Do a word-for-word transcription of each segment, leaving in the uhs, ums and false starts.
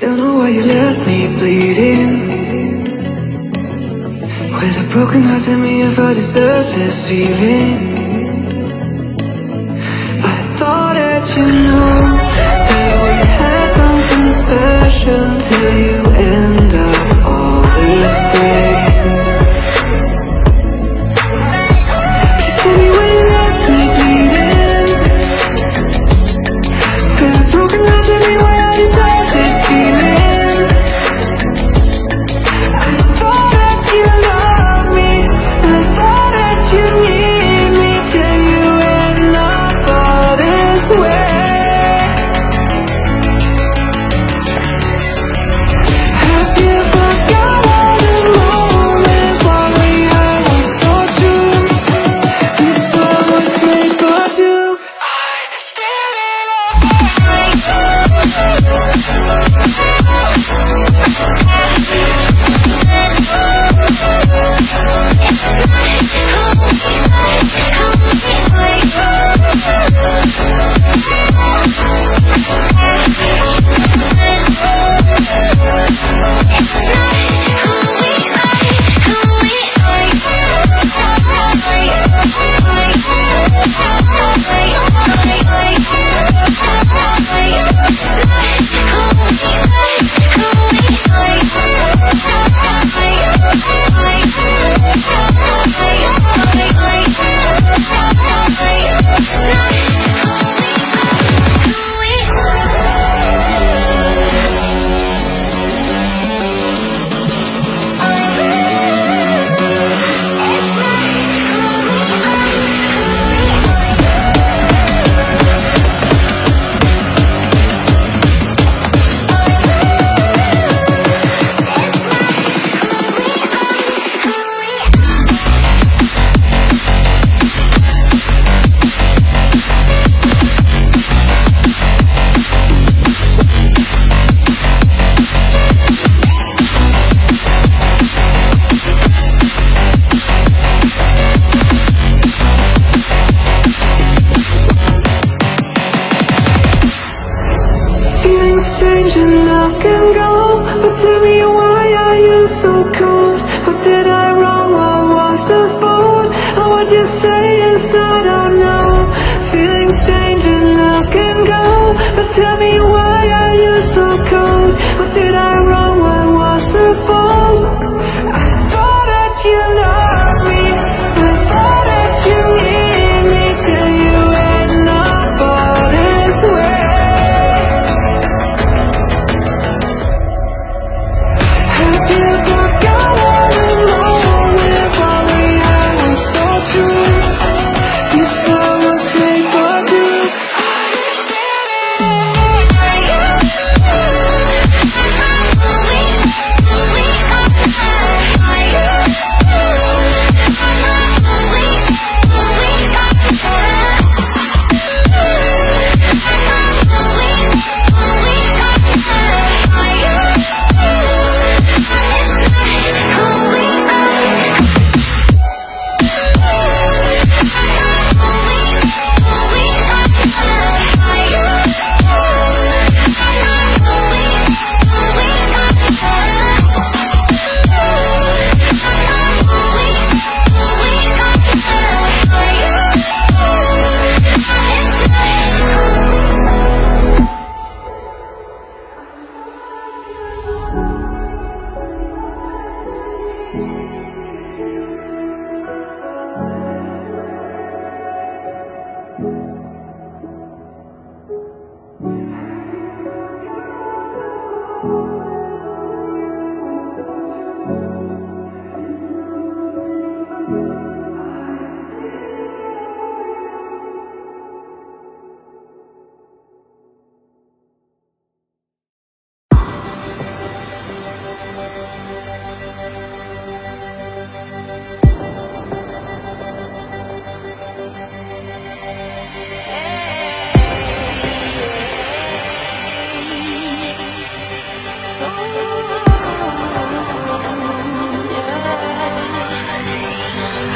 Don't know why you left me bleeding, with a broken heart. Tell me if I deserve this feeling. I thought that you knew that we had something special till you end up all this way. Please tell me why you left me bleeding, with a broken heart. Tell me why I deserve this feeling.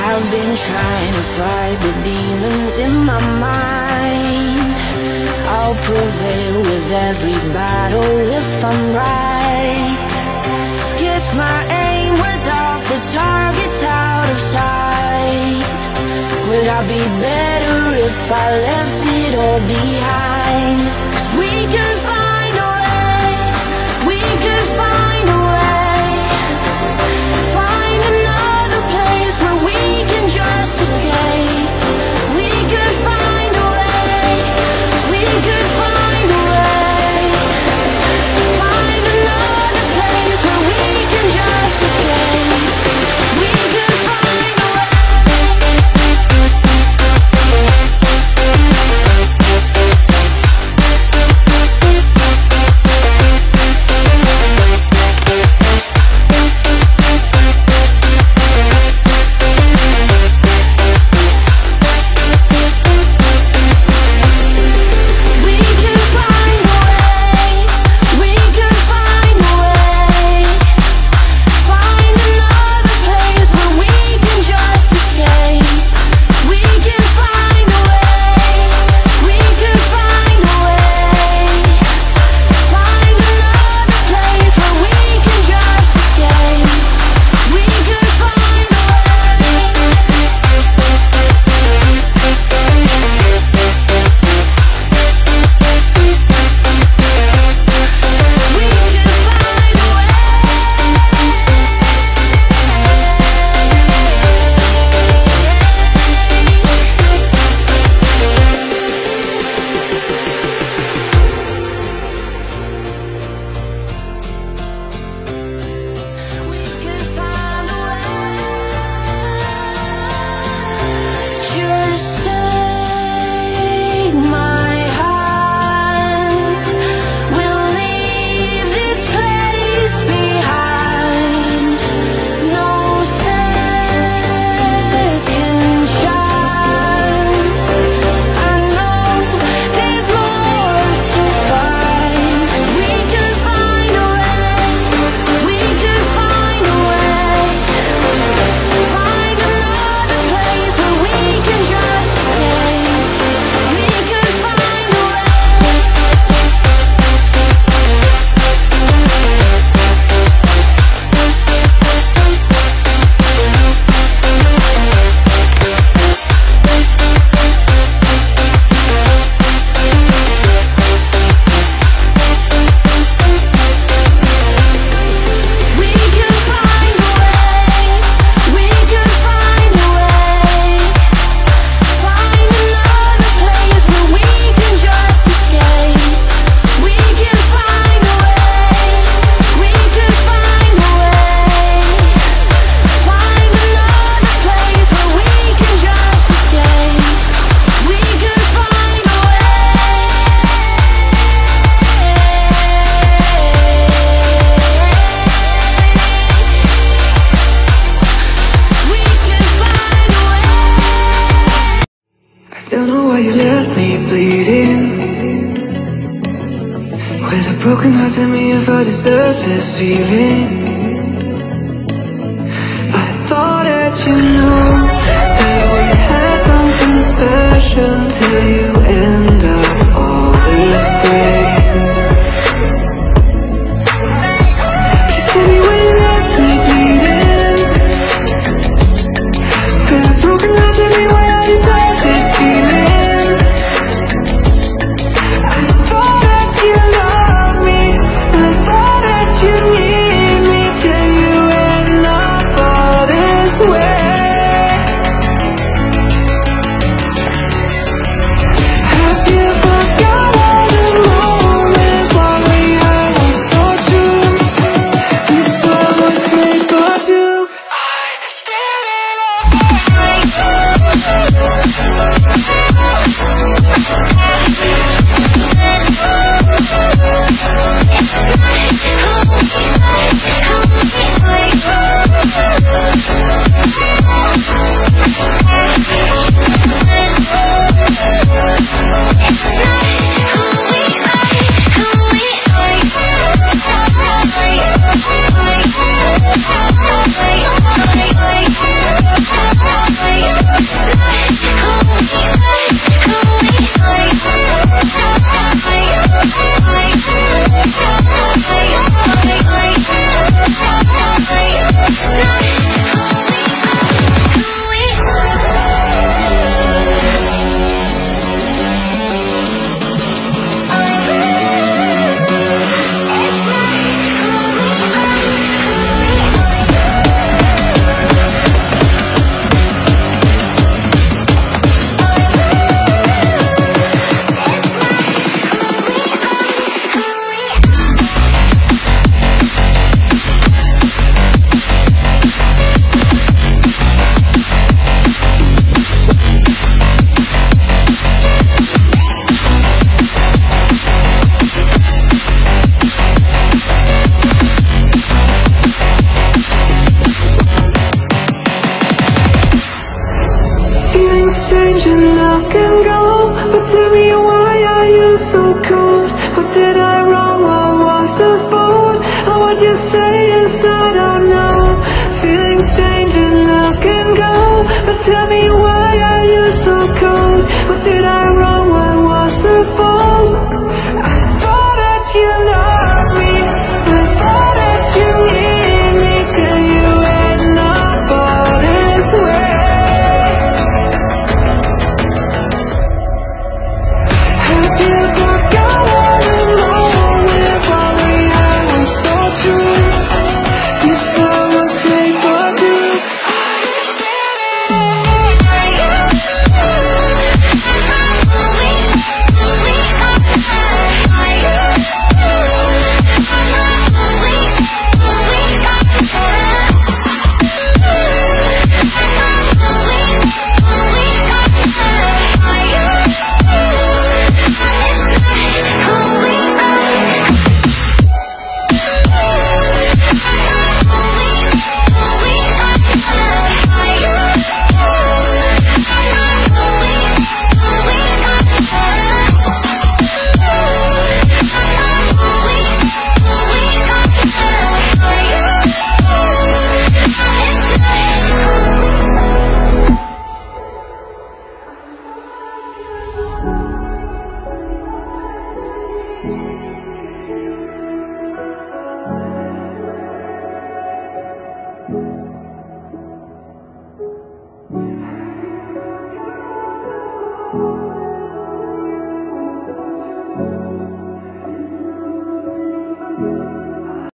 I've been trying to fight the demons in my mind. I'll prevail with every battle if I'm right. Yes, my aim was off, the target's out of sight. Would I be better if I left it all behind? 'Cause we can find a way, we can find a way. Find another place where we can just escape. We could find a way, we could find a way. Find another place where we can just escape. We could find a way. Broken heart, tell me if I deserve this feeling. I thought that you knew that we had something special till you end up all this way. You said you would left me bleeding. With a broken heart, tell me why I deserve this feeling. I thought that you loved. Who we are, who we are. change and love can go, but tell me